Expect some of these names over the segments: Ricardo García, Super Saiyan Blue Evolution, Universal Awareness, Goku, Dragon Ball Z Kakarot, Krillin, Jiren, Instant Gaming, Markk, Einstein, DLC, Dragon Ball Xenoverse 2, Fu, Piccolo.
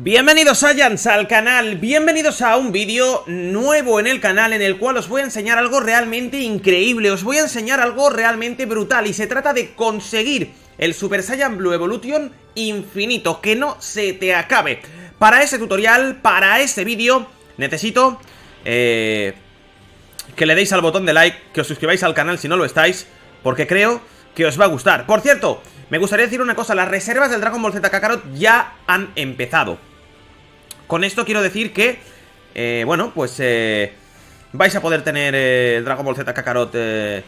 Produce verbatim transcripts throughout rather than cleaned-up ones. Bienvenidos Saiyans al canal, bienvenidos a un vídeo nuevo en el canal en el cual os voy a enseñar algo realmente increíble, os voy a enseñar algo realmente brutal y se trata de conseguir el Super Saiyan Blue Evolution infinito, que no se te acabe. Para ese tutorial, para este vídeo, necesito eh, que le deis al botón de like, que os suscribáis al canal si no lo estáis, porque creo que os va a gustar. Por cierto, me gustaría decir una cosa, las reservas del Dragon Ball Z Kakarot ya han empezado. Con esto quiero decir que, eh, bueno, pues eh, vais a poder tener eh, Dragon Ball Z Kakarot eh,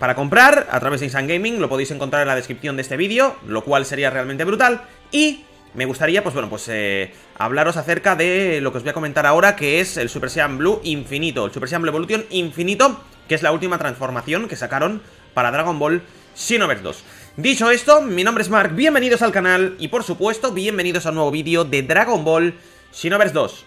para comprar a través de Instant Gaming. Lo podéis encontrar en la descripción de este vídeo, lo cual sería realmente brutal. Y me gustaría, pues bueno, pues eh, hablaros acerca de lo que os voy a comentar ahora, que es el Super Saiyan Blue Infinito. El Super Saiyan Blue Evolution Infinito, que es la última transformación que sacaron para Dragon Ball Xenoverse dos. Dicho esto, mi nombre es Mark, bienvenidos al canal y por supuesto, bienvenidos a un nuevo vídeo de Dragon Ball Xenoverse dos.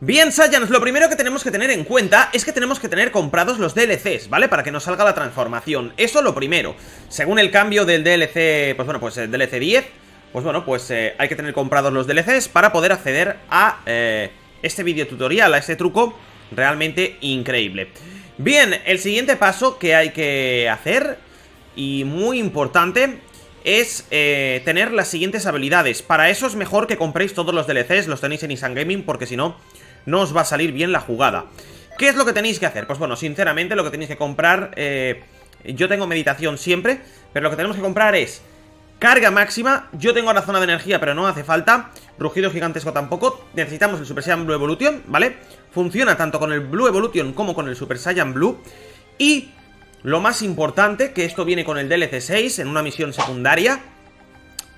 Bien, Saiyans, lo primero que tenemos que tener en cuenta es que tenemos que tener comprados los D L Cs, ¿vale? Para que nos salga la transformación, eso lo primero. Según el cambio del D L C, pues bueno, pues el D L C diez, pues bueno, pues eh, hay que tener comprados los D L Cs para poder acceder a eh, este video tutorial, a este truco realmente increíble. Bien, el siguiente paso que hay que hacer, y muy importante, es eh, tener las siguientes habilidades. Para eso es mejor que compréis todos los D L Cs, los tenéis en Instant Gaming, porque si no, no os va a salir bien la jugada. ¿Qué es lo que tenéis que hacer? Pues bueno, sinceramente lo que tenéis que comprar, eh, yo tengo meditación siempre, pero lo que tenemos que comprar es carga máxima. Yo tengo la zona de energía, pero no hace falta. Rugido gigantesco tampoco. Necesitamos el Super Saiyan Blue Evolution, ¿vale? Funciona tanto con el Blue Evolution como con el Super Saiyan Blue. Y lo más importante, que esto viene con el D L C seis en una misión secundaria,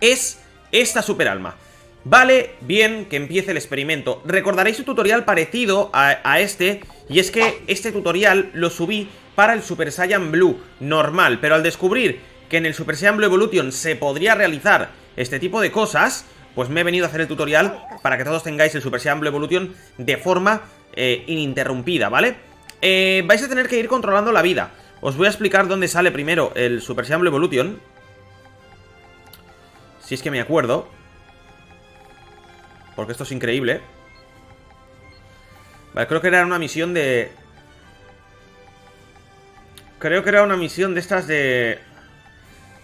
es esta super alma. Vale, bien, que empiece el experimento. Recordaréis un tutorial parecido a, a este, y es que este tutorial lo subí para el Super Saiyan Blue normal, pero al descubrir que en el Super Saiyan Blue Evolution se podría realizar este tipo de cosas, pues me he venido a hacer el tutorial para que todos tengáis el Super Saiyan Blue Evolution de forma eh, ininterrumpida, ¿vale? Eh, vais a tener que ir controlando la vida. Os voy a explicar dónde sale primero el Super Saiyan Blue Evolution, si es que me acuerdo, porque esto es increíble. Vale, creo que era una misión de... Creo que era una misión de estas de...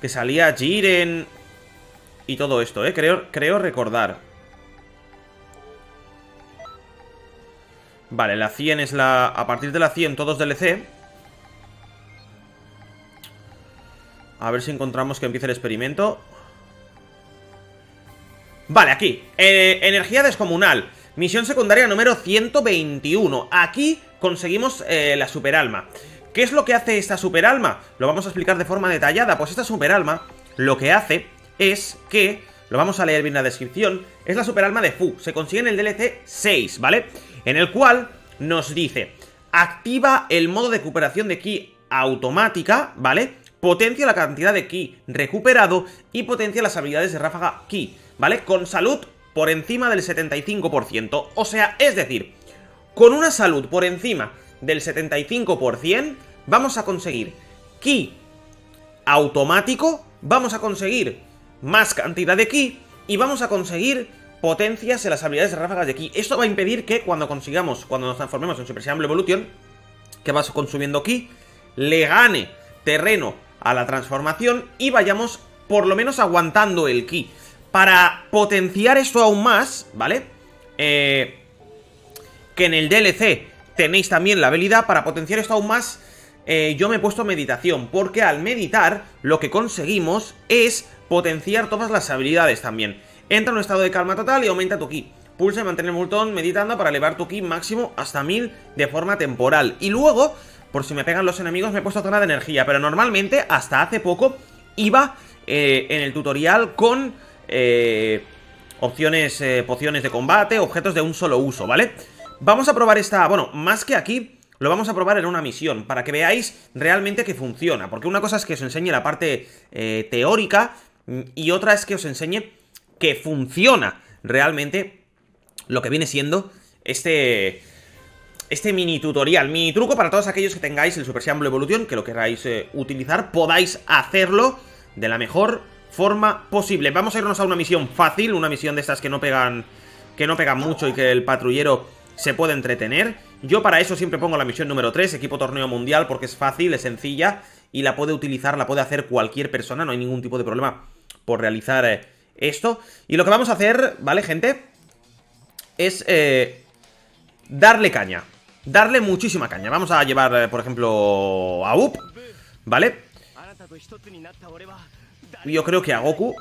que salía Jiren y todo esto, ¿eh? Creo, creo recordar. Vale, la cien es la... A partir de la cien todos D L C. A ver si encontramos que empiece el experimento. Vale, aquí, eh, energía descomunal, misión secundaria número ciento veintiuno. Aquí conseguimos eh, la superalma. ¿Qué es lo que hace esta superalma? Lo vamos a explicar de forma detallada. Pues esta superalma lo que hace es que, lo vamos a leer bien en la descripción, es la superalma de Fu. Se consigue en el D L C seis, ¿vale? En el cual nos dice: activa el modo de recuperación de ki automática, ¿vale? Potencia la cantidad de ki recuperado y potencia las habilidades de ráfaga ki, ¿vale? Con salud por encima del setenta y cinco por ciento. O sea, es decir, con una salud por encima del setenta y cinco por ciento vamos a conseguir ki automático, vamos a conseguir más cantidad de ki y vamos a conseguir potencias en las habilidades de ráfagas de ki. Esto va a impedir que cuando consigamos, cuando nos transformemos en Super Saiyan Blue Evolution, que vas consumiendo ki, le gane terreno a la transformación y vayamos por lo menos aguantando el ki. Para potenciar esto aún más, ¿vale? Eh, que en el D L C tenéis también la habilidad. Para potenciar esto aún más, eh, yo me he puesto meditación, porque al meditar lo que conseguimos es potenciar todas las habilidades también. Entra en un estado de calma total y aumenta tu ki. Pulsa y mantén el botón meditando para elevar tu ki máximo hasta mil de forma temporal. Y luego, por si me pegan los enemigos, me he puesto zona de energía. Pero normalmente, hasta hace poco, iba eh, en el tutorial con... Eh, opciones, eh, pociones de combate, objetos de un solo uso, ¿vale? Vamos a probar esta, bueno, más que aquí, lo vamos a probar en una misión, para que veáis realmente que funciona. Porque una cosa es que os enseñe la parte eh, teórica, y otra es que os enseñe que funciona realmente lo que viene siendo este... Este mini tutorial, mini truco para todos aquellos que tengáis el Super Saiyan Blue Evolution, que lo queráis eh, utilizar, podáis hacerlo de la mejor forma posible. Vamos a irnos a una misión fácil, una misión de estas que no pegan, que no pegan mucho y que el patrullero se puede entretener. Yo para eso siempre pongo la misión número tres, equipo torneo mundial, porque es fácil, es sencilla y la puede utilizar, la puede hacer cualquier persona, no hay ningún tipo de problema por realizar eh, esto. Y lo que vamos a hacer, ¿vale, gente? Es eh, darle caña. Darle muchísima caña. Vamos a llevar, por ejemplo, a Up, ¿vale? Yo creo que a Goku.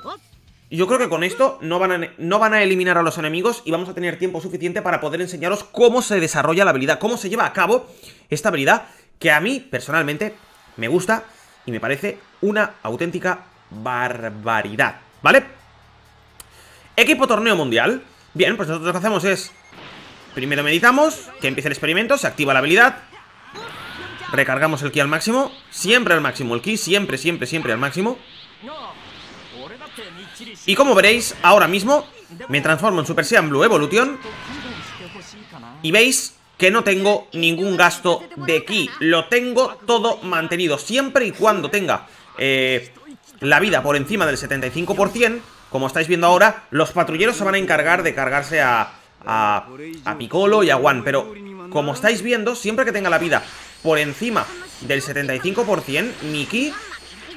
Yo creo que con esto no van a, no van a eliminar a los enemigos y vamos a tener tiempo suficiente para poder enseñaros cómo se desarrolla la habilidad, cómo se lleva a cabo esta habilidad que a mí, personalmente, me gusta y me parece una auténtica barbaridad, ¿vale? Equipo torneo mundial. Bien, pues nosotros lo que hacemos es... Primero meditamos, que empiece el experimento, se activa la habilidad. Recargamos el ki al máximo, siempre al máximo el ki, siempre, siempre, siempre al máximo. Y como veréis, ahora mismo me transformo en Super Saiyan Blue Evolution. Y veis que no tengo ningún gasto de ki, lo tengo todo mantenido. Siempre y cuando tenga eh, la vida por encima del setenta y cinco por ciento, como estáis viendo ahora, los patrulleros se van a encargar de cargarse a... A, a Piccolo y a Wan. Pero como estáis viendo, siempre que tenga la vida por encima del setenta y cinco por ciento, mi ki,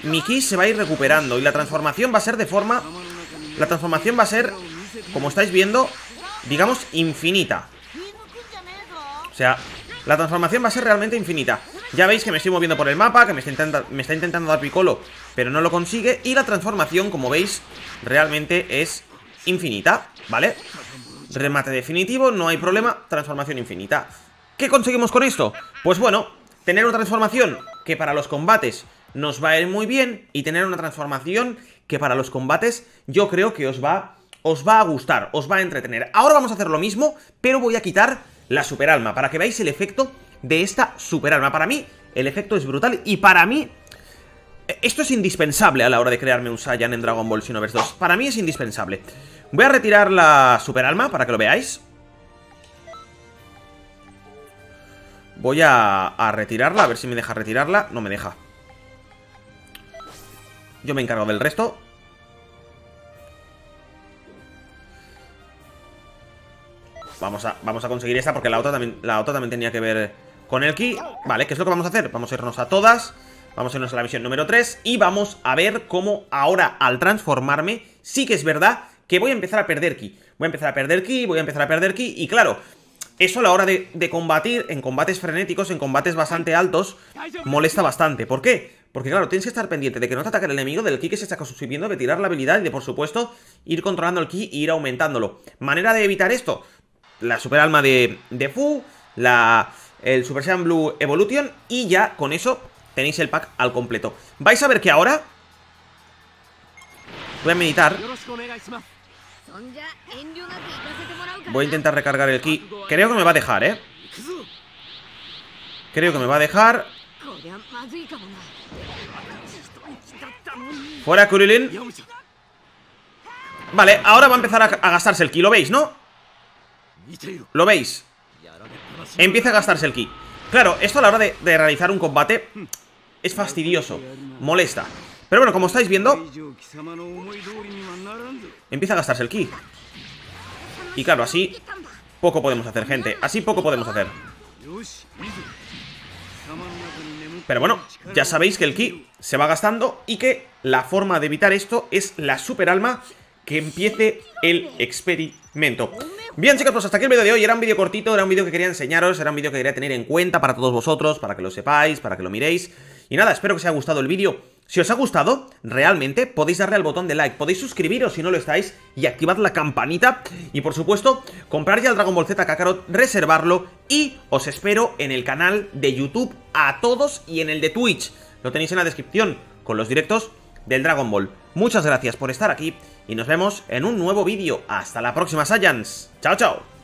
mi ki se va a ir recuperando. Y la transformación va a ser de forma... La transformación va a ser, como estáis viendo, digamos, infinita. O sea, la transformación va a ser realmente infinita. Ya veis que me estoy moviendo por el mapa, que me está, intenta, me está intentando dar Piccolo, pero no lo consigue. Y la transformación, como veis, realmente es infinita, ¿vale? Remate definitivo, no hay problema, transformación infinita. ¿Qué conseguimos con esto? Pues bueno, tener una transformación que para los combates nos va a ir muy bien y tener una transformación que para los combates yo creo que os va, os va a gustar, os va a entretener. Ahora vamos a hacer lo mismo, pero voy a quitar la superalma para que veáis el efecto de esta superalma. Para mí el efecto es brutal y para mí esto es indispensable a la hora de crearme un Saiyan en Dragon Ball Xenoverse dos. Para mí es indispensable. Voy a retirar la superalma para que lo veáis. Voy a, a retirarla, a ver si me deja retirarla. No me deja. Yo me encargo del resto. Vamos a, vamos a conseguir esta porque la otra, también, la otra también tenía que ver con el ki. Vale, ¿qué es lo que vamos a hacer? Vamos a irnos a todas. Vamos a irnos a la misión número tres y vamos a ver cómo ahora al transformarme sí que es verdad que voy a empezar a perder ki. Voy a empezar a perder ki, voy a empezar a perder ki y claro, eso a la hora de, de combatir en combates frenéticos, en combates bastante altos, molesta bastante. ¿Por qué? Porque claro, tienes que estar pendiente de que no te ataque el enemigo, del ki que se está consumiendo, de tirar la habilidad y de por supuesto ir controlando el ki e ir aumentándolo. ¿Manera de evitar esto? La superalma de, de Fu, la, el Super Saiyan Blue Evolution y ya con eso... Tenéis el pack al completo. Vais a ver que ahora voy a meditar. Voy a intentar recargar el ki. Creo que me va a dejar, ¿eh? Creo que me va a dejar. Fuera Krillin. Vale, ahora va a empezar a, a gastarse el ki. ¿Lo veis, no? ¿Lo veis? Empieza a gastarse el ki. Claro, esto a la hora de, de realizar un combate es fastidioso, molesta. Pero bueno, como estáis viendo, empieza a gastarse el ki. Y claro, así poco podemos hacer, gente. Así poco podemos hacer. Pero bueno, ya sabéis que el ki se va gastando y que la forma de evitar esto es la superalma, que empiece el experimento. Bien, chicos, pues hasta aquí el vídeo de hoy. Era un vídeo cortito, era un vídeo que quería enseñaros, era un vídeo que quería tener en cuenta para todos vosotros, para que lo sepáis, para que lo miréis. Y nada, espero que os haya gustado el vídeo. Si os ha gustado, realmente podéis darle al botón de like, podéis suscribiros si no lo estáis y activad la campanita. Y por supuesto, comprar ya el Dragon Ball Z Kakarot, reservarlo y os espero en el canal de YouTube a todos y en el de Twitch. Lo tenéis en la descripción con los directos del Dragon Ball. Muchas gracias por estar aquí y nos vemos en un nuevo vídeo. Hasta la próxima, Saiyans. Chao, chao.